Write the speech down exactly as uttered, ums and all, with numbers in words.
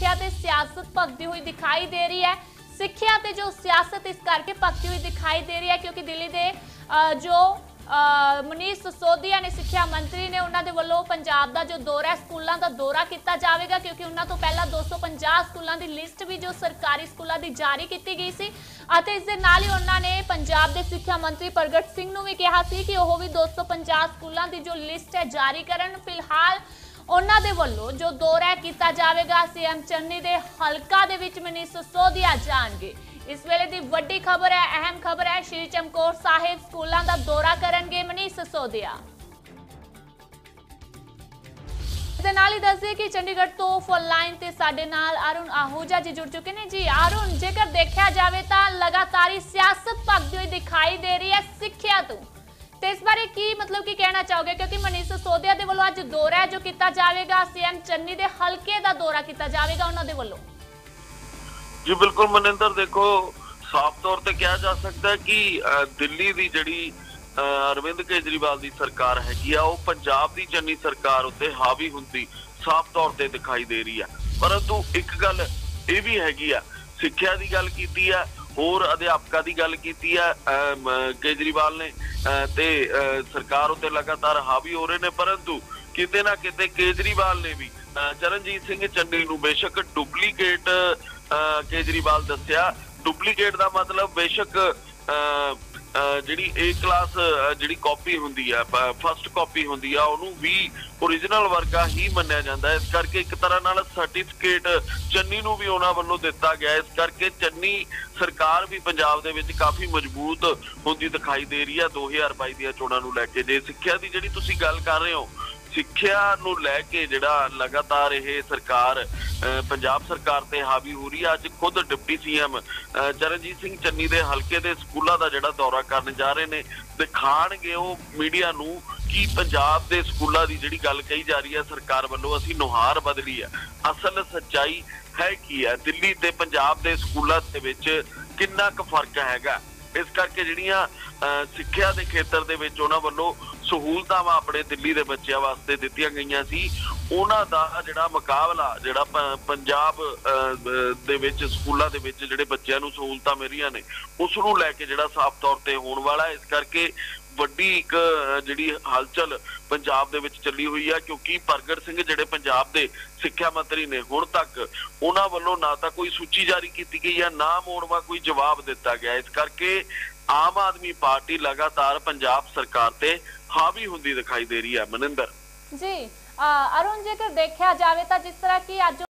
ਸਿੱਖਿਆ ਤੇ ਸਿਆਸਤ ਭਖਦੀ ਹੋਈ ਦਿਖਾਈ ਦੇ ਰਹੀ ਹੈ। ਸਿੱਖਿਆ ਤੇ ਜੋ ਸਿਆਸਤ ਇਸ ਕਰਕੇ ਭਖਦੀ ਹੋਈ ਦਿਖਾਈ ਦੇ ਰਹੀ ਹੈ ਕਿਉਂਕਿ ਦਿੱਲੀ ਦੇ ਜੋ मनीष सिसोदिया ने सिक्ख्या मंत्री ने उन्होंने वालों पंजाब का जो दौरा स्कूलों का दौरा किया जाएगा क्योंकि उन्होंने तो पहला दो सौ पंजाह स्कूलों की लिस्ट भी जो सरकारी स्कूलों की जारी की गई सी। इस दे नाल ही उन्होंने पंजाब के सिक्ख्या मंत्री प्रगट सिंह ने भी कहा सी कि वह भी दो सौ पंजाह स्कूलों की जो लिस्ट है जारी करन। फिलहाल उन्होंने वालों जो दौरा किया जाएगा सीएम चन्नी के हलका दे विच मनीष सिसोदिया जाणगे। इस वेले दी वड्डी खबर है, अहम खबर है, श्री चमकौर साहिब स्कूलों का दौरा करनगे मनीष सिसोदिया। इसके नाल ही दस दिए कि चंडीगढ़ तो फोन लाइन ते साडे नाल अरुण आहुजा जी जुड़ चुके हैं। जी अरुण, जेकर देखा जाए तो लगातार ही सियासत भखदी हुई दिखाई दे रही है सिक्ख्या तों, तो इस बारे की मतलब की कहना चाहोगे क्योंकि मनीष सिसोदिया के वालों अज दौरा है जो किया जाएगा सीएम चन्नी के हल्के का दौरा किया जाएगा उन्होंने वालों। जी बिल्कुल मनिंदर, देखो साफ तौर पर कहा जा सकता है कि दिल्ली की जिहड़ी अरविंद केजरीवाल की सरकार हैगी आ वो पंजाब की चन्नी सरकार उत्ते हावी हुंदी साफ तौर पर दिखाई दे रही है। परंतु एक गल ये भी हैगी आ, सिक्ख्या की गल कीती आ, होर अध्यापकों की गल कीती आ केजरीवाल ने ते सरकार उत्ते लगातार हावी हो रहे ने। परंतु किते ना किते केजरीवाल ने भी चरणजीत सिंह चन्नी नूं बेशक डुप्लीकेट केजरीवाल दस्या। डुप्लीकेट का मतलब बेशक जिहड़ी ए क्लास जिहड़ी कॉपी हुंदी है, फर्स्ट कॉपी हुंदी है, उहनूं भी ओरिजिनल वर्गा ही मन्निया जांदा। इस करके एक तरह नाल सर्टिफिकेट चन्नी नूं भी उहनां वल्लों दिता गया। इस करके चन्नी सरकार भी पंजाब दे विच काफ़ी मजबूत हुंदी दिखाई दे रही है दो हज़ार बाई दीआं चोणां नूं लैके। जे सिक्ख्या की जिहड़ी तुसीं गल कर रहे हो, सिक्ख्या नूं लैके जिहड़ा लगातार यह सरकार पंजाब सरकार ते हावी हो रही है। अज खुद डिप्टी सीएम चरणजीत सिंह चन्नी दे हलके दे स्कूलों का जिहड़ा दौरा करन जा रहे ने, दिखाणगे उह मीडिया नूं कि पंजाब दे स्कूलों की जिहड़ी गल कही जा रही है सरकार वल्लों असीं नुहार बदली है। असल सच्चाई है कि है दिल्ली ते पंजाब दे स्कूलों दे विच किन्ना क फर्क हैगा। इस करके जिहड़ियां सिक्ख्या दे खेतर दे विच उहनां वल्लों सहूलतां अपने दिल्ली के बच्चों वास्ते दित्तियां गईयां सी, उन्हां दा जिहड़ा मुकाबला जिहड़ा पंजाब दे विच स्कूलां दे विच जिहड़े बच्चों नूं सहूलतां मिलियां ने उस नूं लैके जिहड़ा साफ तौर ते होण वाला है। इस करके वड्डी एक जिहड़ी हलचल पंजाब दे विच चली हुई है क्योंकि प्रगट सिंह जिहड़े पंजाब दे सिक्ख्या मंत्री ने हुण तक उन्हां वल्लों ना तां कोई सूची जारी कीती गई है ना मोड़वा कोई जवाब दिता गया। इस करके आम आदमी पार्टी लगातार पंजाब सरकार ते हावी हुंदी दिखाई दे रही है मनिंदर। जी अरुण, जेकर देखा जाए तो जिस तरह की